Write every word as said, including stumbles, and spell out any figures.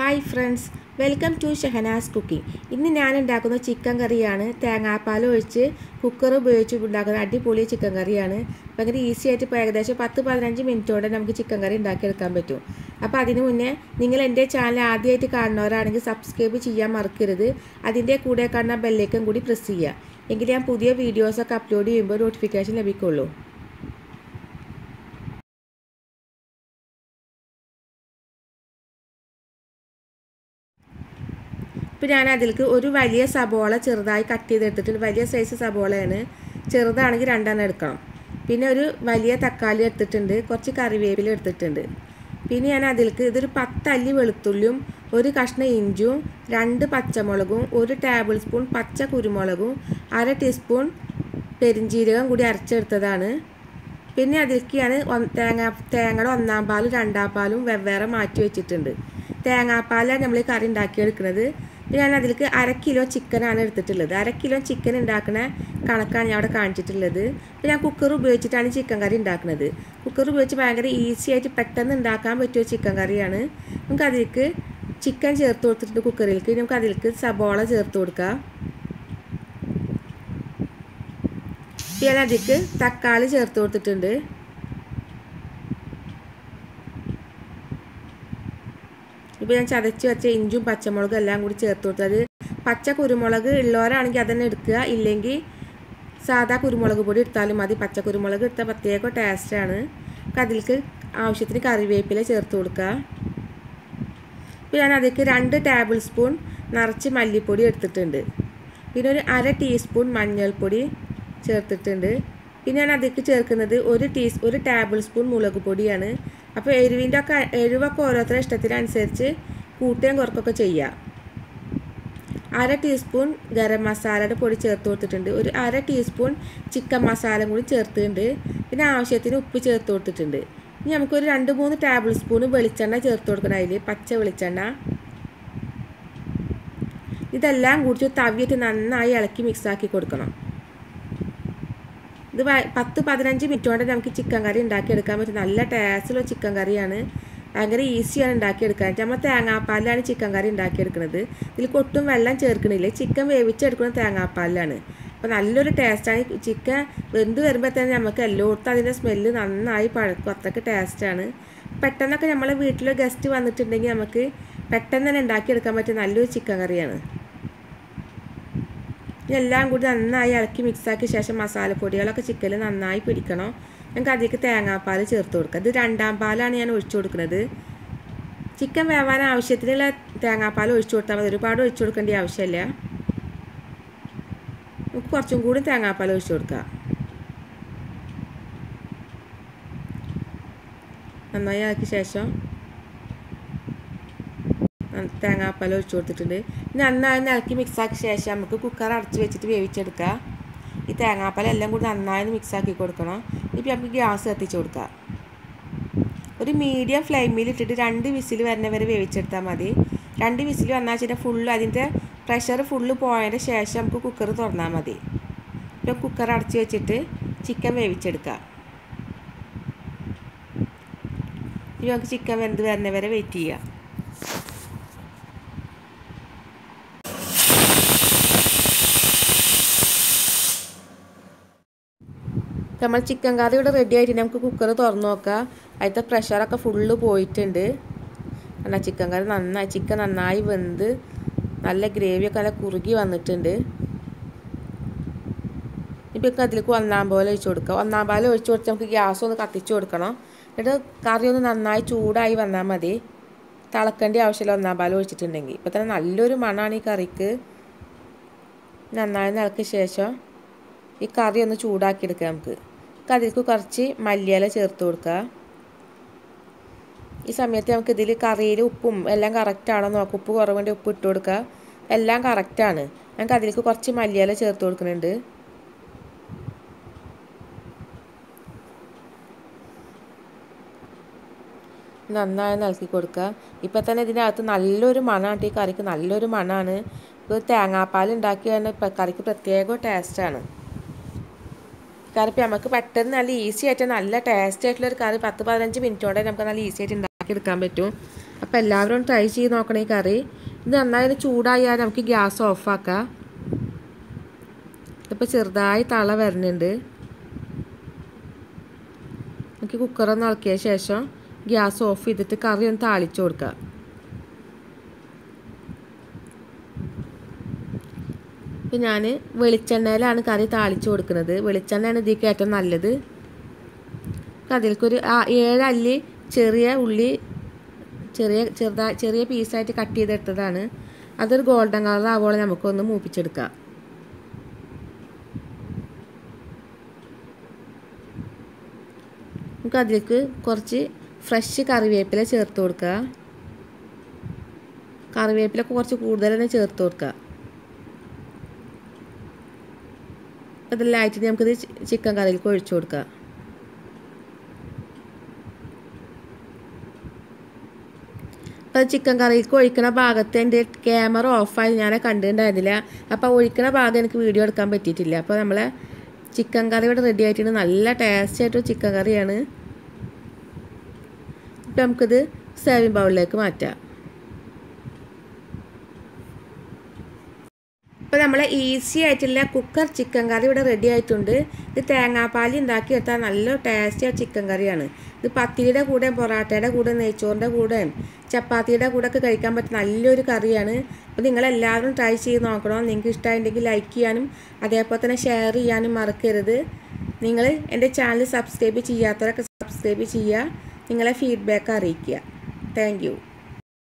Hi friends, welcome to Shahanas cooking. This is chicken curry. I cook a chicken curry. We will easy to make this chicken curry. If you subscribe to our channel, press Pinana Dilku, Uru Valia Sabola, Cherdai, Kati, the Title Valia Says Sabola, Cherda and Girandanaka. Pinaru Valia Takali at the Tende, Kochikari Vapil at the Tende. Pinana Dilku, the Patali Veltulum, Uri Kashna Injum, Rand Pachamolagum, Uri tablespoon, Pacha Kurimolagum, Ara teaspoon, Perinjirium, good archer Tadana. Pina Dilkiana on Tanga on Nabalu and Dapalum, where Vera Machu Chitende. Tanga Pala and Amlikarin Dakir. Pianadilka are a kilo chicken and the tiller, are a kilo chicken in Dakana, Kanakan Yada Kanchitilla, Pia Kukuru Birchitan chicken in Daknade, Kukuru Birchangari easy to pattern and Dakam with your chicken gariana, Mukadilke, chicken jertort to Kukurilke, Mukadilke, Sabola jertorka Pianadilke, Takali jertort the tender. Church in Jum Pachamolga language totally Pacha Kurumolaga, Laura and Gadanirka, Ilengi Sada Kurumolaga body, Talimadi Pacha Kurumolaga, Tapateco, Tastrana, Kadilka, Aushitri Kariwe Pillage or Turka Piana the Kiranda tablespoon, Narchi Mali Podi at the tender. Pinot are a teaspoon, manual podi, chert the tender. Pinana the Kirkanade, or a teas or a tablespoon, Mulagopodiana. അപ്പോൾ എരിവിന്റെയൊക്കെ എരിവൊക്കെ ഓരോരുത്തരുടെ ഇഷ്ടത്തിനനുസരിച്ച് കൂട്ടുകയും കുറക്കുകയൊക്കെ ചെയ്യാം. അര teaspoon garam മസാലയുടെ പൊടി ചേർത്ത് കൊടുത്തിട്ടുണ്ട്. ഒരു അര ടീസ്പൂൺ ചിക്കൻ മസാലയും കൂടി ചേർത്തിട്ടുണ്ട്. പിന്നെ ആവശ്യത്തിന് ഉപ്പ് ചേർത്ത് കൊടുത്തിട്ടുണ്ട്. ഇനി നമുക്ക് ഒരു രണ്ട് മൂന്ന് ടേബിൾസ്പൂൺ വെളിച്ചെണ്ണ ചേർത്ത് കൊടുക്കണം. അതില് പച്ച വെളിച്ചെണ്ണ. ഇതെല്ലാം കൂടി തവിയിട്ട് നന്നായി ഇളക്കി മിക്സ് ആക്കി കൊടുക്കണം. The Patu with two hundred and Kichikangari and Dakar come with an alata, solo chicangariana, angry easier and Dakar Kantamatanga, Pala and Chicangari and Dakar Grande, Ilkotum Valan Cherkunilla, chicken way which Cherkunanga Palane. But a little taste chicken, Vendu Erbatanamaka, Lota in a smell and I part Kotaka Tastana, Patanaka Yamala Vitla Gastive and the Tindangamaki, Patana and Dakar come at an allu chicangariana. Language and Nayaki mixaki shasha masala podialaka chicken and Nay Pidicano, and Kadikatanga Palace or Turka, the Randam Palani and Uchurknade. Chicken Vavana Shetrilla, Tanga Palo, Churta, the Ripado, Churkandi Avshelia. Of course, you good Tanga Palo Churka. Anayaki shasha and Tanga Palo Churta today. Nana and alchemic saksha, Mukukara, Chichirka, Itanga Palamud and nine mixaki corcona, if you have to gas at the churka. But a medium fly military Randy Visilio and never Vicheta Madi, Randy Visilio and Nacha full ladinta, pressure full point, a shasham cooker or namadi. The cooker are chichete, chicken vichirka. Young chicken and never vitia. നമ്മൾ chicken curry ഇവിടെ ready ആയിട്ട് നമുക്ക് cooker തുറന്നു നോക്കാം. അതിത്തെ pressure ഒക്കെ full പോയിട്ടുണ്ട്. അന്നാ chicken കറി നന്നായി chicken നന്നായി വെന്ത് നല്ല ഗ്രേവി ഒക്കെ നല്ല കുറുകി വന്നിട്ടുണ്ട്. ഇപ്പോ അതിലേക്ക് ഒന്നാം പാൽ ഒഴിച്ചു കൊടുക്കാം. ഒന്നാം പാൽ ഒഴിച്ചു കൊടുത്ത് നമുക്ക് ഗ്യാസ് ഒന്ന് കത്തിച്ചു കൊടുക്കണം. എന്നിട്ട് കറി ഒന്ന് നന്നായി ചൂടായി വന്നാൽ മതി. തളക്കേണ്ട ആവശ്യമില്ല ഒന്നാം പാൽ ഒഴിച്ചിട്ടുണ്ടെങ്കിൽ. ഇപ്പോ തന്നെ നല്ലൊരു മണാണ് ഈ കറിക്ക്. നന്നായി ഇളക്കിയ ശേഷം ഈ കറി ഒന്ന് ചൂടാക്കി എടുക്കാം നമുക്ക്. കറിയിലേക്ക് കുറച്ച് മല്ലിയില ചേർത്ത് കൊടുക്കാം. ഈ സമയത്ത് നമുക്ക് ഇതില് കറിയിലെ ഉപ്പും എല്ലാം കറക്റ്റ് ആണോ നോക്കുക. ഉപ്പ് കുറവുണ്ടെങ്കിൽ ഉപ്പ് ഇട്ട് കൊടുക്കുക. എല്ലാം കറക്റ്റ് ആണ്. നമുക്ക് അതിലേക്ക് കുറച്ച് മല്ലിയില ചേർത്ത് കൊടുക്കുന്നുണ്ട്. നന്നായി ഇളക്കി കൊടുക്കുക. ഇപ്പോ തന്നെ ഇതിനകത്ത് നല്ലൊരു മണാണ് ഈ കറിക്ക് നല്ലൊരു മണാണ്. ഇത് തേങ്ങാപ്പാൽ ഉണ്ടാക്കിയാണ് കറിക്ക് പ്രത്യേക ടേസ്റ്റ് ആണ്. Carpiamaka pattern easy at an alla test, curry pathana, easy at അപ്പോൾ എല്ലാവരും ട്രൈ ചെയ്ത് നോക്കണേ കറി. ഇത് നന്നായി ചൂടായാൽ നമുക്ക് ഗ്യാസ് ഓഫാക്കാം. ഇതിപ്പോൾ ചെറുതായി തള വരുന്നുണ്ട്. നമുക്ക് കുക്കറൊന്ന് ഇളക്കിയ ശേഷം ഗ്യാസ് ഓഫ് ചെയ്തിട്ട് കറി ഒന്ന് താളിച്ചു കൊടുക്കുക. ഇപ്പം ഞാൻ വെളിച്ചെണ്ണയിലാണ് കറി താളിച്ചു കൊടുക്കുന്നത്. വെളിച്ചെണ്ണയാണ് ഇതിലേക്ക് ഏറ്റവും നല്ലത്. അതിലേക്കൊരു ഏഴല്ലി ചെറിയ ഉള്ളി ചെറിയ ചെറുതായി ചെറിയ പീസായിട്ട് കട്ട് ചെയ്തെടുത്തതാണ്. അതൊരു ഗോൾഡൻ കളർ ആവോളം നമുക്കൊന്ന് മൂപ്പിച്ചെടുക്കാം. നമുക്ക് അതിലേക്ക് കുറച്ച് ഫ്രഷ് കറിവേപ്പില ചേർത്ത് കൊടുക്കുക. കറിവേപ്പിലൊക്കെ കുറച്ച് കൂടുതൽ തന്നെ ചേർത്ത് കൊടുക്കുക. അതെല്ലാം ആയിട്ട് നമുക്കിത് ചിക്കൻ കറിയിലേക്ക് ഒഴിച്ചു കൊടുക്കുക. അപ്പോൾ ചിക്കൻ കറിയിലേക്ക് ഒഴിക്കുന്ന ഭാഗത്ത് എൻ്റെ ക്യാമറ ഓഫായി ഞാൻ കണ്ടിട്ടുണ്ടായിരുന്നില്ല. അപ്പോൾ ഒഴിക്കുന്ന ഭാഗം എനിക്ക് വീഡിയോ എടുക്കാൻ പറ്റിയിട്ടില്ല. അപ്പോൾ നമ്മളെ ചിക്കൻ കറി ഇവിടെ റെഡി ആയിട്ടുണ്ട്. നല്ല ടേസ്റ്റ് ആയിട്ടൊരു ചിക്കൻ കറിയാണ്. ഇപ്പം നമുക്കിത് സെർവിങ് ബൗളിലേക്ക് മാറ്റാം. ഇപ്പോൾ നമ്മളെ ഈസി ആയിട്ടുള്ള കുക്കർ ചിക്കൻ കറി ഇവിടെ റെഡി ആയിട്ടുണ്ട്. ഇത് തേങ്ങാപ്പാലി ഉണ്ടാക്കി എടുത്താൽ നല്ല ടേസ്റ്റി ആയ ചിക്കൻ കറിയാണ്. ഇത് പത്തിരിയുടെ കൂടെയും പൊറാട്ടയുടെ കൂടെ നെയ്ച്ചോറിൻ്റെ കൂടെയും ചപ്പാത്തിയുടെ കൂടെ ഒക്കെ കഴിക്കാൻ പറ്റുന്ന നല്ലൊരു കറിയാണ്. അപ്പോൾ നിങ്ങളെല്ലാവരും ട്രൈ ചെയ്ത് നോക്കണം. നിങ്ങൾക്ക് ഇഷ്ടമായിട്ടുണ്ടെങ്കിൽ ലൈക്ക് ചെയ്യാനും അതേപോലെ തന്നെ ഷെയർ ചെയ്യാനും മറക്കരുത്. നിങ്ങൾ എൻ്റെ ചാനൽ സബ്സ്ക്രൈബ് ചെയ്യാത്തവരൊക്കെ സബ്സ്ക്രൈബ് ചെയ്യുക. നിങ്ങളെ ഫീഡ്ബാക്ക് അറിയിക്കുക. Thank U.